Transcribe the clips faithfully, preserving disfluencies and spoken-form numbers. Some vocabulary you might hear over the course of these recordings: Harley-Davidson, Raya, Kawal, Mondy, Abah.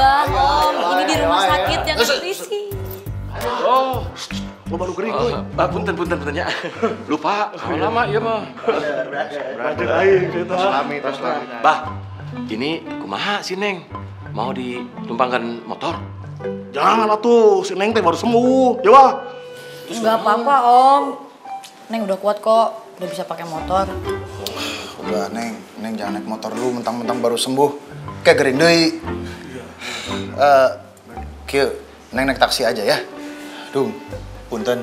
Abah, ayo, Om. Ayo, ini ayo, di rumah ayo, sakit, ayo. Jangan berisi. Oh, lo baru kering, gue. Ah, punten, punten, punten ya. Lupa, lama iya mah. Berarti lain kita. Selami, selami. Bah, ini kumaha si Neng? Mau ditumpangkan motor? Jangan atuh, si Neng teh baru sembuh. Jawa. Enggak apa-apa, Om. Neng udah kuat kok, udah bisa pakai motor. Udah, Neng, Neng jangan naik motor dulu, mentang-mentang baru sembuh. Kayak gering deui. Eh, kieu, Neng naik taksi aja ya. Dung, punten.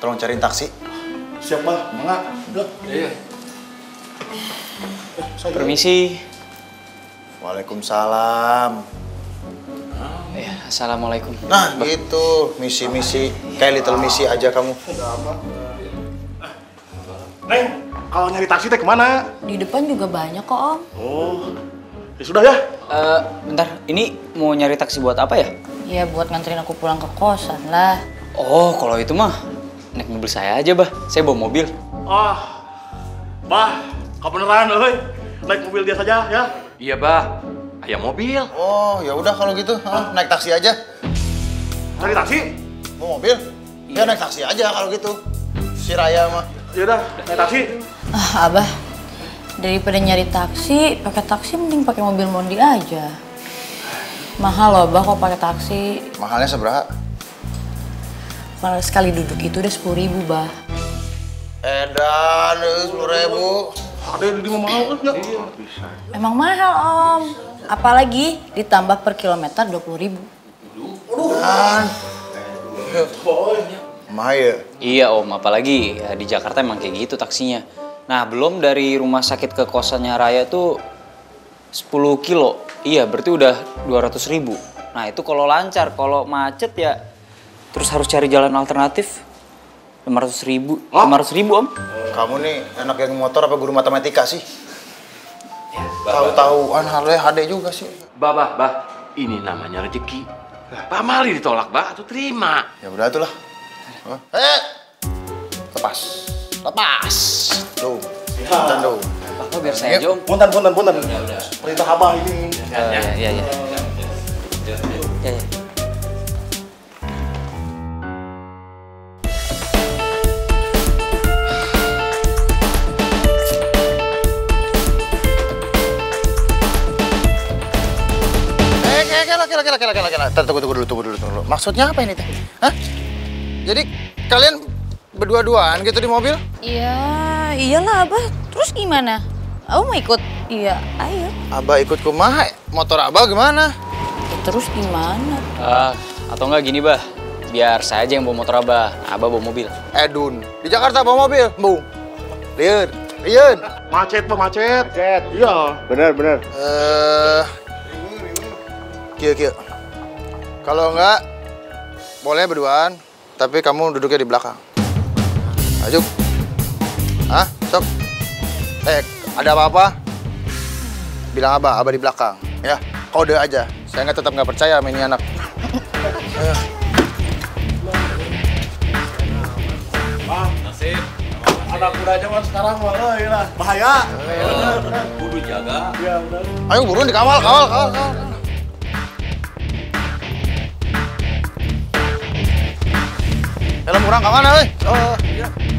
Tolong cariin taksi. Siap, Bah. Mangga. Iya. Permisi. Waalaikumsalam. Ya, assalamualaikum. Nah, gitu. Misi-misi, kayak little misi aja kamu. Enggak apa. Neng, kalau nyari taksi teh kemana? Di depan juga banyak kok, Om. Oh, ya sudah ya. Uh, bentar, ini mau nyari taksi buat apa ya? Ya buat nganterin aku pulang ke kosan lah. Oh, kalau itu mah naik mobil saya aja, Bah. Saya bawa mobil. Ah, Bah, kebeneran, oi. Naik mobil dia saja ya? Iya, Bah. Ayah mobil. Oh, ya udah kalau gitu, ah. Naik taksi aja. Cari taksi? Mau mobil? Ya, ya naik taksi aja kalau gitu. Si Raya mah. Ya udah, naik taksi. Ah, Abah, daripada nyari taksi, pakai taksi mending pakai mobil Mondy aja. Mahal loh, Abah, kok pakai taksi. Mahalnya seberapa? Mahal sekali duduk itu udah sepuluh ribu, Bah. Edan, sepuluh ribu. Ada yang mau mahal kan? Emang mahal, Om. Apalagi ditambah per kilometer dua puluh ribu. Dan, mahal ya? Iya, Om. Apalagi ya, di Jakarta emang kayak gitu taksinya. Nah, belum dari rumah sakit ke kosannya Raya tuh sepuluh kilo. Iya, berarti udah dua ratus ribu. Nah, itu kalau lancar, kalau macet ya terus harus cari jalan alternatif lima ratus ribu. Oh? lima ratus ribu, Om. Kamu nih anak yang motor apa guru matematika sih? Ya, tahu-tahuan harley H D juga sih. Bah, bah, bah. Ini namanya rezeki. Pak Mali ditolak, Bah. Tuh terima. Ya udah itulah. Eh. Lepas. Lepas. Duh. Punten dong. Bapak biar saya aja, Om. Punten, punten, punten. Perintah Abah ini. Iya, iya, iya. Ya, ya. Eh, eh, eh, laki, laki, laki, laki, laki. Tunggu, tunggu dulu, tunggu dulu, tunggu dulu. Maksudnya apa ini, Teh? Hah? Jadi kalian berdua-duaan gitu di mobil? Iya, iyalah, Abah. Terus gimana? Aku mau ikut? Iya, ayo. Abah ikut kumaha? Motor Abah gimana? Terus gimana? Uh, atau enggak gini, Bah. Biar saya aja yang bawa motor Abah. Abah bawa mobil. Eh, Dun. Di Jakarta bawa mobil? Bung. Lihat, lihat. Macet, Bah, macet. Macet. Iya. Bener, bener. Eh, kio-kio. Kalau enggak, boleh berduaan. Tapi kamu duduknya di belakang. Ayo, ah, sok. Eh, ada apa-apa? Bilang Abah, Abah di belakang. Ya, kode aja. Saya nggak tetap nggak percaya sama ini anak. Ayo. Bang, nasib. Anak muda aja kan sekarang malah, ya lah. Bahaya. Kudu jaga. Iya, benar. Ayo buruan dikawal, kawal, kawal, kawal. Helm kurang kemana, weh? Oh, iya.